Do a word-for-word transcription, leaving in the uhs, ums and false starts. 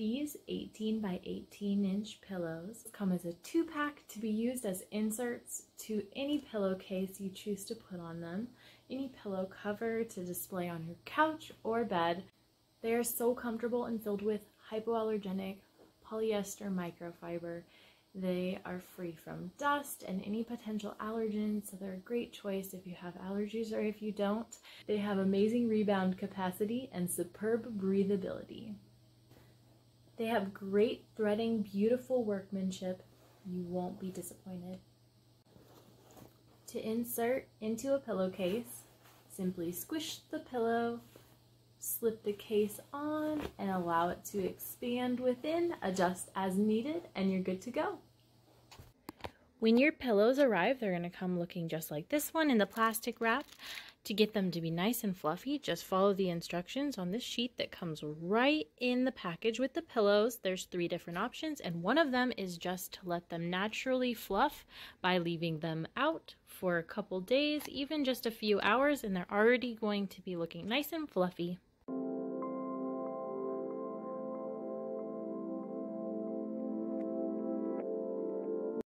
These eighteen by eighteen inch pillows come as a two-pack to be used as inserts to any pillowcase you choose to put on them, any pillow cover to display on your couch or bed. They are so comfortable and filled with hypoallergenic polyester microfiber. They are free from dust and any potential allergens, so they're a great choice if you have allergies or if you don't. They have amazing rebound capacity and superb breathability. They have great threading, beautiful workmanship. You won't be disappointed. To insert into a pillowcase, simply squish the pillow, slip the case on, and allow it to expand within, adjust as needed, and you're good to go. When your pillows arrive, they're going to come looking just like this one in the plastic wrap. To get them to be nice and fluffy, just follow the instructions on this sheet that comes right in the package with the pillows. There's three different options, and one of them is just to let them naturally fluff by leaving them out for a couple days, even just a few hours, and they're already going to be looking nice and fluffy.